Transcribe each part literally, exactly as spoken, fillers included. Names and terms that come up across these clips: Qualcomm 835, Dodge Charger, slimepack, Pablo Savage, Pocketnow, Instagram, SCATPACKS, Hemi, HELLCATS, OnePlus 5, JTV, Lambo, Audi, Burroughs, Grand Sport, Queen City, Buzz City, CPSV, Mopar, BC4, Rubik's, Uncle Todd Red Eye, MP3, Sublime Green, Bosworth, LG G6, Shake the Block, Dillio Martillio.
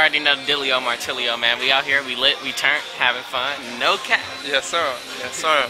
already know Dillio Martillio, man. We out here, we lit, we turnt, having fun. No cap. Yes, sir. Yes, sir.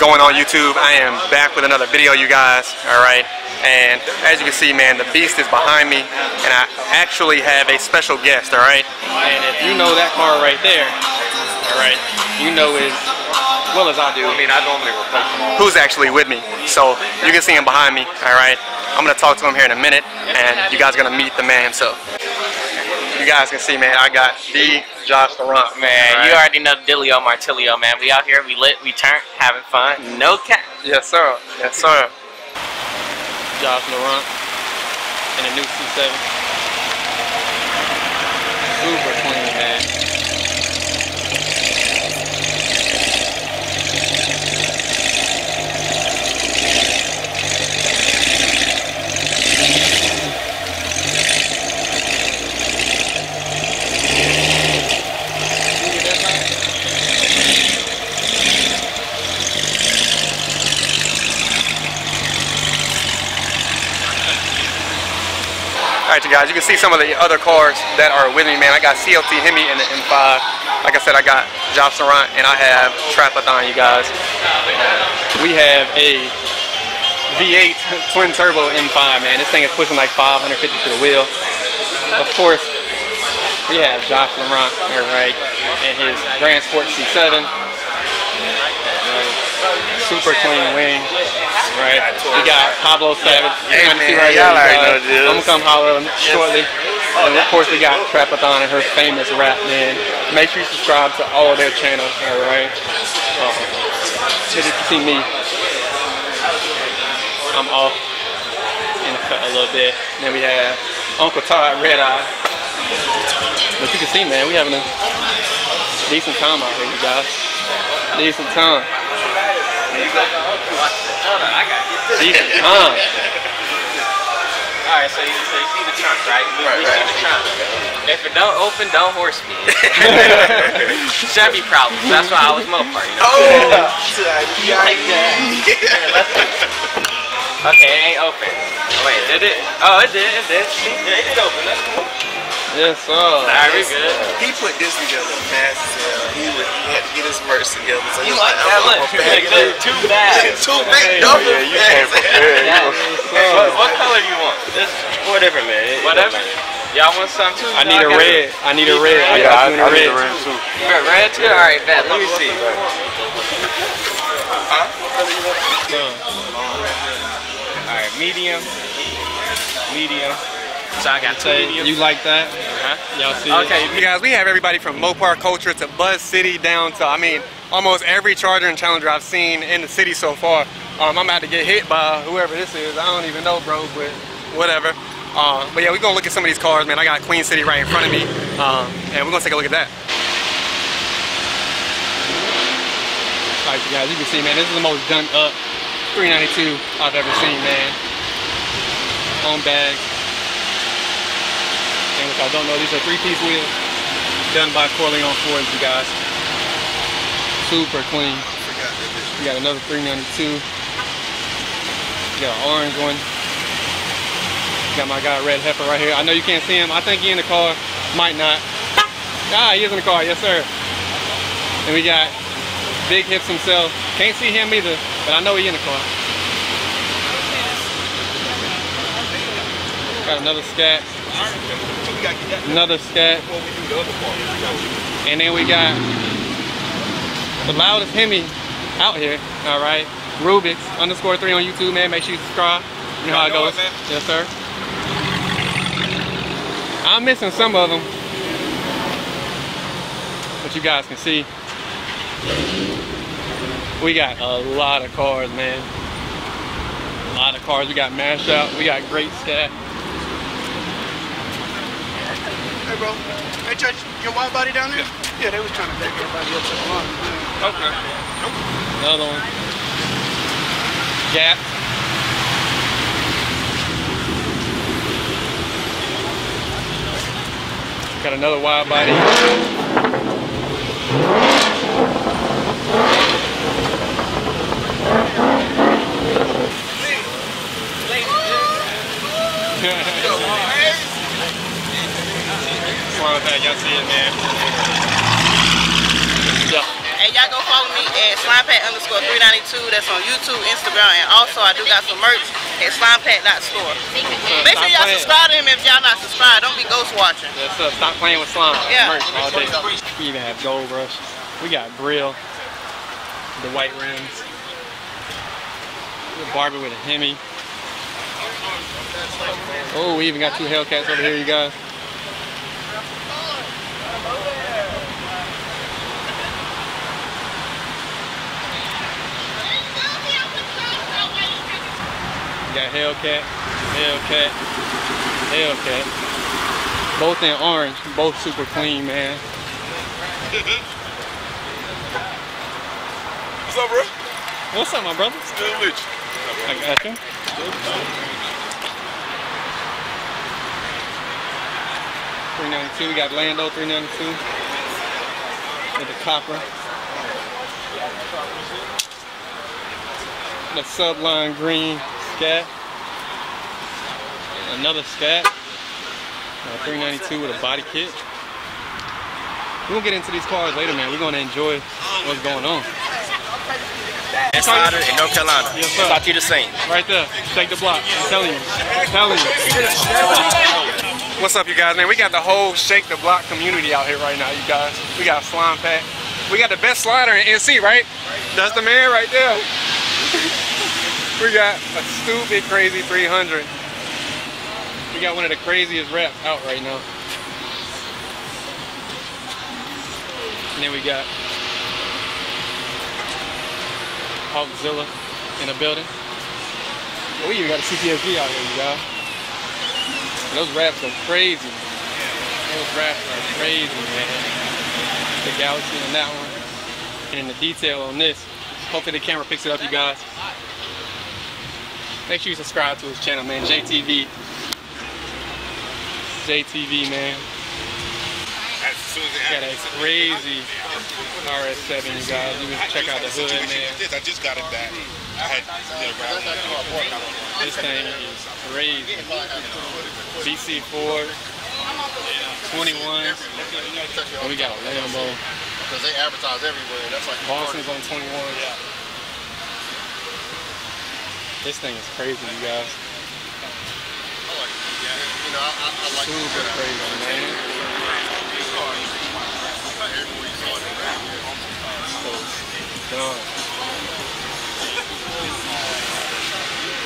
Going on YouTube, I am back with another video, you guys. All right, and as you can see, man, the beast is behind me, and I actually have a special guest. All right, and if you know that car right there, all right, you know as well as I do. I mean, I normally report who's actually with me, so you can see him behind me. All right, I'm gonna talk to him here in a minute, and you guys are gonna meet the man himself. You guys can see, man, I got the Josh Laurent. Man, right. You already know Dillio Martillio, man. We out here, we lit, we turnt, having fun. No cap. Yes, sir. Yes, sir. Josh Laurent in a new C seven. Super clean, man. Alright, you guys, you can see some of the other cars that are with me, man. I got C L T Hemi in the M five. Like I said, I got Josh Laurent, and I have Trapathon, you guys. We have a V eight twin turbo M five, man. This thing is pushing like five hundred fifty to the wheel. Of course, we have Josh Laurent, all right, and his Grand Sport C seven. Super clean wing. Right. We got Pablo Savage. Hey, man, right y'all already know this. I'm going to come holler shortly. And of course, we got Trapathon and her famous rap, man. Make sure you subscribe to all of their channels, all right? So you can see me, I'm off in the cut a little bit. And then we have Uncle Todd Red Eye. But you can see, man, we having a decent time out here, you guys. Decent time. Decent time. Alright, so you, so you see the trunk, right? We, right, we right. see the trunk. If it don't open, don't horse me. Chevy problems. That's why I was Mopar, you know? Oh! You like that? Yeah, let's do it. Okay, it ain't open. Oh, wait, did it? Oh, it did, it did. Yeah, it did open. That's cool. Yes, sir. Alright, we good. He put this together fast as hell. He, would, he had to get his merch together. So he was like, I'm going to pack it up. Two bags. Two big double bags. Yeah, you can't prepare. What, what color do you want? This, whatever, man. It, whatever. Y'all want something too? I need a red. I need a red. Yeah, I, I, I need a red too. You got red too? Alright, bet. Let me see. Huh? Alright, medium. Medium. So I got two. You like that? Uh-huh. Y'all see okay, it? You guys, we have everybody from Mopar culture to Buzz City down to, I mean, almost every Charger and Challenger I've seen in the city so far. Um, I'm about to get hit by whoever this is. I don't even know, bro, but whatever. Uh, but yeah, we're going to look at some of these cars, man. I got Queen City right in front of me, um, and we're going to take a look at that. All right, you guys, you can see, man, this is the most done up three ninety-two I've ever seen, man. On bags. If I don't know, these are three-piece wheels done by Corleone Ford, you guys. Super clean. You got another three ninety-two. You got an orange one. You got my guy Red Heifer right here. I know you can't see him. I think he in the car. Might not. Ah, he is in the car. Yes, sir. And we got Big Hips himself. Can't see him either, but I know he in the car. Got another scat. Another scat. And then we got the loudest Hemi out here. Alright. Rubik's underscore three on YouTube, man. Make sure you subscribe. You know how it goes. Yes, sir. I'm missing some of them. But you guys can see. We got a lot of cars, man. A lot of cars. We got mashed out. We got great staff. Hey, bro. Hey, Judge, your wide body down there? Yeah, they was trying to back everybody up to the line. Okay. Nope. Another one. Gap. Got another wide body. Y'all see it, man. Yeah. And y'all go follow me at slimepack underscore three ninety-two. That's on YouTube, Instagram, and also I do got some merch at slimepack dot store. Make sure y'all subscribe to him if y'all not subscribed. Don't be ghost watching. That's up. Stop playing with slime. Yeah. Merch all day. We even have Gold Rush. We got grill. The white rims. Barbie with a Hemi. Oh, we even got two Hellcats over here, you guys. Got Hellcat, Hellcat, Hellcat. Both in orange, both super clean, man. What's up, bro? What's up, my brother? Still with you. I got you. three ninety-two, we got Lando three ninety-two. With the copper. The Sublime Green. Scat. Another scat. Uh, three ninety-two with a body kit. We'll get into these cars later, man. We're gonna enjoy what's going on. That's Snyder in North Carolina. Yes, sir. About you the same. Right there. Shake the block. I'm telling you. I'm telling you. What's up, you guys, man? We got the whole Shake the Block community out here right now, you guys. We got Slime Pack. We got the best slider in N C, right? That's the man right there. We got a stupid crazy three hundred. We got one of the craziest reps out right now. And then we got Hulkzilla in the building. We even got a C P S V out here, you guys. And those raps are crazy. Those raps are crazy, man. The Galaxy in that one. And the detail on this. Hopefully the camera picks it up, you guys. Make sure you subscribe to his channel, man. J T V. J T V, man. Got that crazy R S seven, you guys. You can check out the hood, man. I just got it back. I had this thing is crazy. B C four, twenty-ones. And we got a Lambo. Because they advertise everywhere. That's like Boston's on twenty-ones. This thing is crazy, you guys. Super crazy, man. So dumb.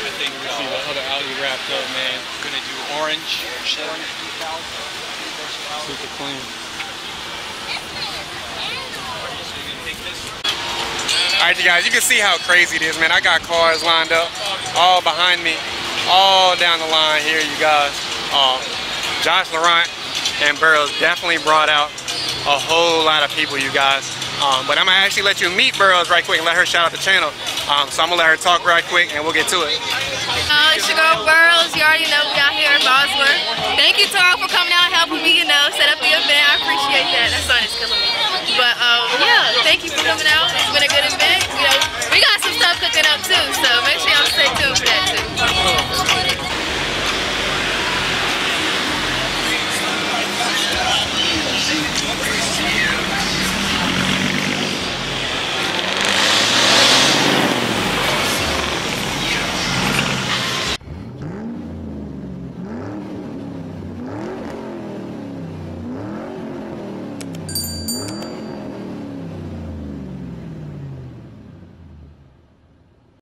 I think we see the other Audi wrapped up, man. Gonna do orange. Super clean. Alright, you guys, you can see how crazy it is, man. I got cars lined up all behind me, all down the line here, you guys. Uh, Josh Laurent and Burroughs definitely brought out a whole lot of people, you guys. Um, but I'm going to actually let you meet Burroughs right quick and let her shout out the channel. Um, so I'm going to let her talk right quick and we'll get to it. Uh, it's your girl Burroughs. You already know we out here in Bosworth. Thank you, Tom, for coming out and helping me, you know, set up the event. I appreciate that. That sun is killing me. But, um, yeah, thank you for coming out. It's been a good event. You know, we got some stuff cooking up, too, so make sure y'all stay tuned for that, too.